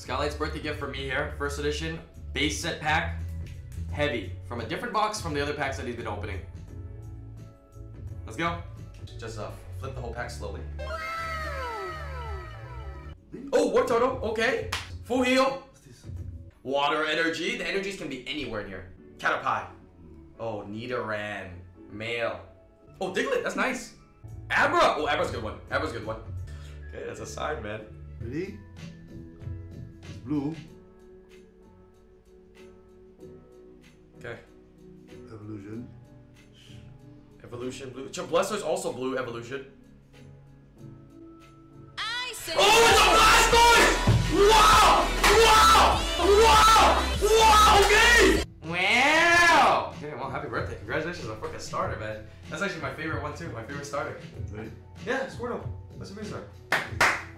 Skylight's birthday gift for me here. First edition, base set pack, heavy. From a different box from the other packs that he's been opening. Let's go. Just flip the whole pack slowly. Oh, War Toto, okay. Full heal. Water energy. The energies can be anywhere in here. Caterpie. Oh, Nidoran. Male. Oh, Diglett, that's nice. Abra. Oh, Abra's a good one. Abra's a good one. Okay, that's a sign, man. Ready? It's blue. Okay. Evolution. Evolution, blue. Blastoise is also blue, evolution. I say. Oh, it's a Blastoise! Wow! Wow! Wow! Wow! Okay! Wow! Okay, well, happy birthday. Congratulations on fucking starter, man. That's actually my favorite one, too. My favorite starter. Really? Yeah, Squirtle. That's a big star.